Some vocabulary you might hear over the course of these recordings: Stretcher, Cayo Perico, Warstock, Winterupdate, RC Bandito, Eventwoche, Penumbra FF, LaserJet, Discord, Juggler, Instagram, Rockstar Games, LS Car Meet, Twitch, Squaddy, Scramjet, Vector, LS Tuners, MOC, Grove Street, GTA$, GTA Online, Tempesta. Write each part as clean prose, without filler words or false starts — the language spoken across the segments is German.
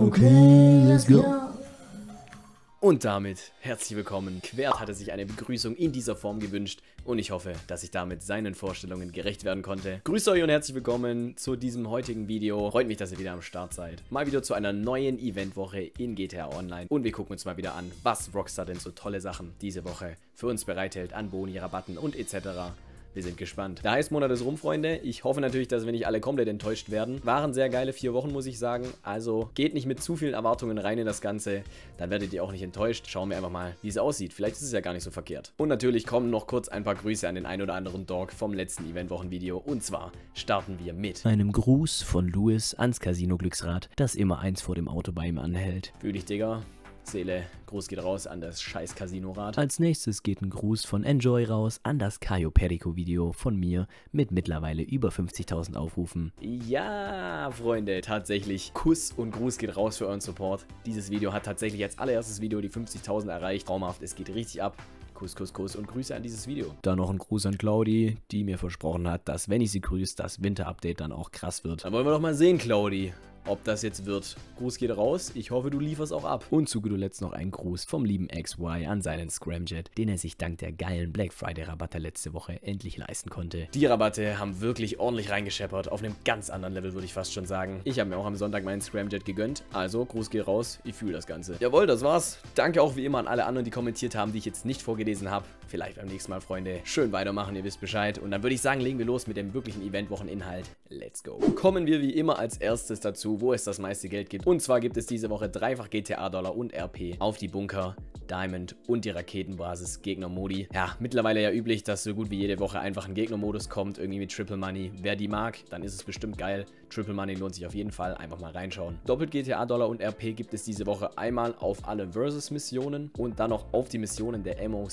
Okay, let's go. Und damit herzlich willkommen. Quert hatte sich eine Begrüßung in dieser Form gewünscht und ich hoffe, dass ich damit seinen Vorstellungen gerecht werden konnte. Grüß euch und herzlich willkommen zu diesem heutigen Video. Freut mich, dass ihr wieder am Start seid. Mal wieder zu einer neuen Eventwoche in GTA Online und wir gucken uns mal wieder an, was Rockstar denn so tolle Sachen diese Woche für uns bereithält an Boni, Rabatten und etc. Wir sind gespannt. Der Heißmonat ist rum, Freunde. Ich hoffe natürlich, dass wir nicht alle komplett enttäuscht werden. Waren sehr geile 4 Wochen, muss ich sagen. Also geht nicht mit zu vielen Erwartungen rein in das Ganze. Dann werdet ihr auch nicht enttäuscht. Schauen wir einfach mal, wie es aussieht. Vielleicht ist es ja gar nicht so verkehrt. Und natürlich kommen noch kurz ein paar Grüße an den ein oder anderen Dog vom letzten Eventwochenvideo. Und zwar starten wir mit einem Gruß von Louis ans Casino-Glücksrad, das immer eins vor dem Auto bei ihm anhält. Fühl dich, Digga. Seele, Gruß geht raus an das scheiß Casino-Rad. Als nächstes geht ein Gruß von Enjoy raus an das Cayo Perico Video von mir mit mittlerweile über 50.000 Aufrufen. Ja, Freunde, tatsächlich Kuss und Gruß geht raus für euren Support. Dieses Video hat tatsächlich als allererstes Video die 50.000 erreicht. Traumhaft, es geht richtig ab. Kuss, Kuss, Kuss und Grüße an dieses Video. Dann noch ein Gruß an Claudi, die mir versprochen hat, dass, wenn ich sie grüße, das Winter-Update dann auch krass wird. Dann wollen wir doch mal sehen, Claudi, ob das jetzt wird. Gruß geht raus, ich hoffe, du lieferst auch ab. Und zu guter Letzt noch ein Gruß vom lieben XY an seinen Scramjet, den er sich dank der geilen Black Friday Rabatte letzte Woche endlich leisten konnte. Die Rabatte haben wirklich ordentlich reingescheppert, auf einem ganz anderen Level würde ich fast schon sagen. Ich habe mir auch am Sonntag meinen Scramjet gegönnt, also Gruß geht raus, ich fühle das Ganze. Jawohl, das war's. Danke auch wie immer an alle anderen, die kommentiert haben, die ich jetzt nicht vorgelesen habe. Vielleicht beim nächsten Mal, Freunde. Schön weitermachen, ihr wisst Bescheid. Und dann würde ich sagen, legen wir los mit dem wirklichen Eventwocheninhalt. Let's go. Kommen wir wie immer als erstes dazu, wo es das meiste Geld gibt. Und zwar gibt es diese Woche dreifach GTA-Dollar und RP auf die Bunker, Diamond und die Raketenbasis Gegnermodi. Ja, mittlerweile ja üblich, dass so gut wie jede Woche einfach ein Gegnermodus kommt, irgendwie mit Triple Money. Wer die mag, dann ist es bestimmt geil. Triple Money lohnt sich auf jeden Fall. Einfach mal reinschauen. Doppelt GTA-Dollar und RP gibt es diese Woche einmal auf alle Versus-Missionen und dann noch auf die Missionen der MOC.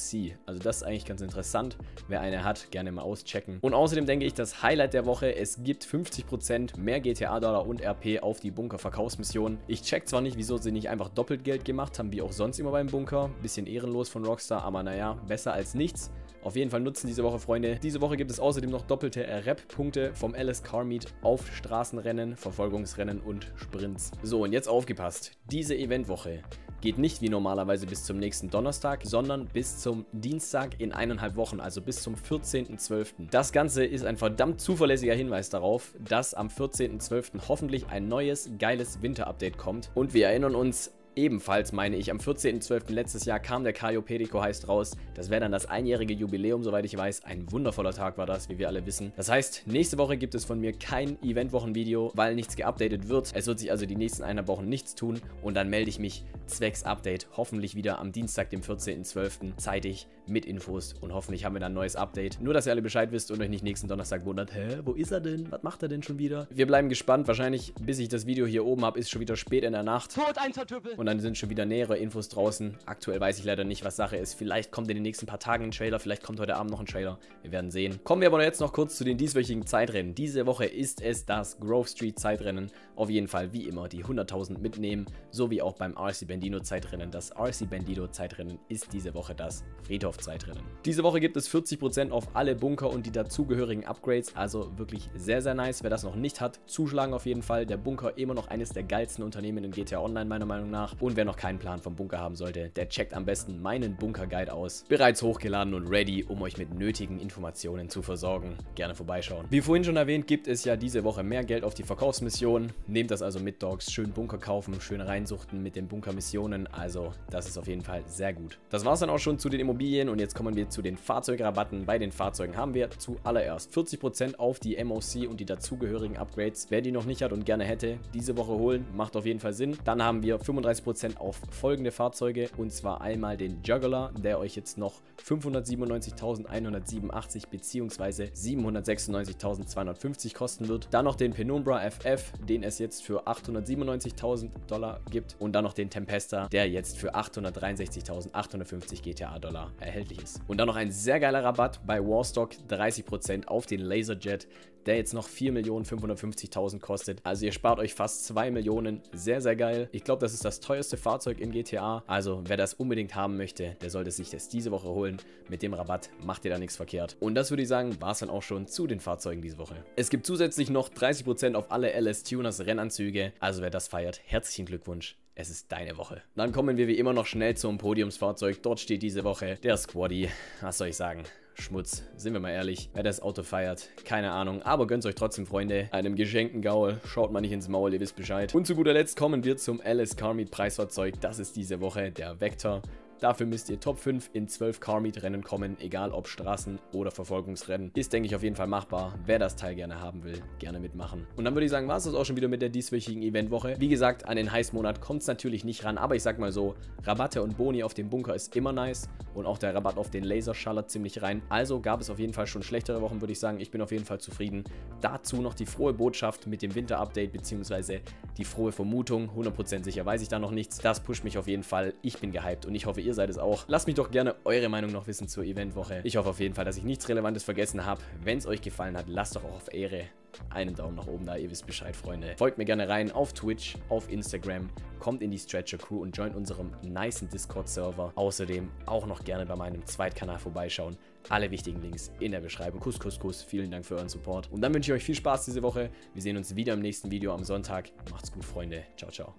Also das ist eigentlich ganz interessant. Wer eine hat, gerne mal auschecken. Und außerdem denke ich, das Highlight der Woche, es gibt 50% mehr GTA-Dollar und RP auf die Bunker-Verkaufsmission. Ich check zwar nicht, wieso sie nicht einfach doppelt Geld gemacht haben, wie auch sonst immer beim Bunker. Bisschen ehrenlos von Rockstar, aber naja, besser als nichts. Auf jeden Fall nutzen diese Woche, Freunde. Diese Woche gibt es außerdem noch doppelte Rap-Punkte vom LS Car Meet auf Straßenrennen, Verfolgungsrennen und Sprints. So, und jetzt aufgepasst. Diese Eventwoche geht nicht wie normalerweise bis zum nächsten Donnerstag, sondern bis zum Dienstag in 1,5 Wochen, also bis zum 14.12. Das Ganze ist ein verdammt zuverlässiger Hinweis darauf, dass am 14.12. hoffentlich ein neues, geiles Winter-Update kommt. Und wir erinnern uns, ebenfalls, meine ich, am 14.12. letztes Jahr kam der Cayo Perico heißt raus. Das wäre dann das einjährige Jubiläum, soweit ich weiß. Ein wundervoller Tag war das, wie wir alle wissen. Das heißt, nächste Woche gibt es von mir kein Eventwochenvideo, weil nichts geupdatet wird. Es wird sich also die nächsten 1,5 Wochen nichts tun. Und dann melde ich mich zwecks Update hoffentlich wieder am Dienstag, dem 14.12. zeitig mit Infos. Und hoffentlich haben wir dann ein neues Update. Nur, dass ihr alle Bescheid wisst und euch nicht nächsten Donnerstag wundert. Hä, wo ist er denn? Was macht er denn schon wieder? Wir bleiben gespannt. Wahrscheinlich, bis ich das Video hier oben habe, ist schon wieder spät in der Nacht. Tot, ein Zertüppel! Und dann sind schon wieder nähere Infos draußen. Aktuell weiß ich leider nicht, was Sache ist. Vielleicht kommt in den nächsten paar Tagen ein Trailer. Vielleicht kommt heute Abend noch ein Trailer. Wir werden sehen. Kommen wir aber jetzt noch kurz zu den dieswöchigen Zeitrennen. Diese Woche ist es das Grove Street Zeitrennen. Auf jeden Fall wie immer die 100.000 mitnehmen. So wie auch beim RC Bandito Zeitrennen. Das RC Bandito Zeitrennen ist diese Woche das Friedhof Zeitrennen. Diese Woche gibt es 40% auf alle Bunker und die dazugehörigen Upgrades. Also wirklich sehr, sehr nice. Wer das noch nicht hat, zuschlagen auf jeden Fall. Der Bunker immer noch eines der geilsten Unternehmen in GTA Online, meiner Meinung nach. Und wer noch keinen Plan vom Bunker haben sollte, der checkt am besten meinen Bunker-Guide aus. Bereits hochgeladen und ready, um euch mit nötigen Informationen zu versorgen. Gerne vorbeischauen. Wie vorhin schon erwähnt, gibt es ja diese Woche mehr Geld auf die Verkaufsmission. Nehmt das also mit, Dogs. Schön Bunker kaufen, schön reinsuchten mit den Bunker-Missionen. Also, das ist auf jeden Fall sehr gut. Das war es dann auch schon zu den Immobilien und jetzt kommen wir zu den Fahrzeugrabatten. Bei den Fahrzeugen haben wir zuallererst 40% auf die MOC und die dazugehörigen Upgrades. Wer die noch nicht hat und gerne hätte, diese Woche holen, macht auf jeden Fall Sinn. Dann haben wir 35% auf folgende Fahrzeuge und zwar einmal den Juggler, der euch jetzt noch 597.187 bzw. 796.250 kosten wird. Dann noch den Penumbra FF, den es jetzt für 897.000 $ gibt und dann noch den Tempesta. Tempesta, der jetzt für 863.850 GTA-Dollar erhältlich ist. Und dann noch ein sehr geiler Rabatt bei Warstock, 30% auf den LaserJet, der jetzt noch 4.550.000 kostet. Also ihr spart euch fast 2 Millionen. Sehr, sehr geil. Ich glaube, das ist das teuerste Fahrzeug in GTA. Also wer das unbedingt haben möchte, der sollte sich das diese Woche holen. Mit dem Rabatt macht ihr da nichts verkehrt. Und das würde ich sagen, war es dann auch schon zu den Fahrzeugen diese Woche. Es gibt zusätzlich noch 30% auf alle LS Tuners Rennanzüge. Also wer das feiert, herzlichen Glückwunsch. Es ist deine Woche. Dann kommen wir wie immer noch schnell zum Podiumsfahrzeug. Dort steht diese Woche der Squaddy. Was soll ich sagen? Schmutz, sind wir mal ehrlich. Wer das Auto feiert, keine Ahnung. Aber gönnt euch trotzdem, Freunde. Einem geschenkten Gaul. Schaut mal nicht ins Maul, ihr wisst Bescheid. Und zu guter Letzt kommen wir zum LS Car Meet Preisfahrzeug. Das ist diese Woche der Vector. Dafür müsst ihr Top 5 in 12 Car Meet Rennen kommen, egal ob Straßen- oder Verfolgungsrennen. Ist, denke ich, auf jeden Fall machbar. Wer das Teil gerne haben will, gerne mitmachen. Und dann würde ich sagen, war es das auch schon wieder mit der dieswöchigen Eventwoche. Wie gesagt, an den Heißmonat kommt es natürlich nicht ran, aber ich sag mal so, Rabatte und Boni auf den Bunker ist immer nice und auch der Rabatt auf den Laser schallert ziemlich rein. Also gab es auf jeden Fall schon schlechtere Wochen, würde ich sagen. Ich bin auf jeden Fall zufrieden. Dazu noch die frohe Botschaft mit dem Winter-Update bzw. die frohe Vermutung. 100% sicher weiß ich da noch nichts. Das pusht mich auf jeden Fall. Ich bin gehypt und ich hoffe, ihr seid es auch. Lasst mich doch gerne eure Meinung noch wissen zur Eventwoche. Ich hoffe auf jeden Fall, dass ich nichts Relevantes vergessen habe. Wenn es euch gefallen hat, lasst doch auch auf Ehre einen Daumen nach oben da, ihr wisst Bescheid, Freunde. Folgt mir gerne rein auf Twitch, auf Instagram, kommt in die Stretcher Crew und joint unserem nicen Discord-Server. Außerdem auch noch gerne bei meinem Zweitkanal vorbeischauen. Alle wichtigen Links in der Beschreibung. Kuss, Kuss, Kuss. Vielen Dank für euren Support. Und dann wünsche ich euch viel Spaß diese Woche. Wir sehen uns wieder im nächsten Video am Sonntag. Macht's gut, Freunde. Ciao, ciao.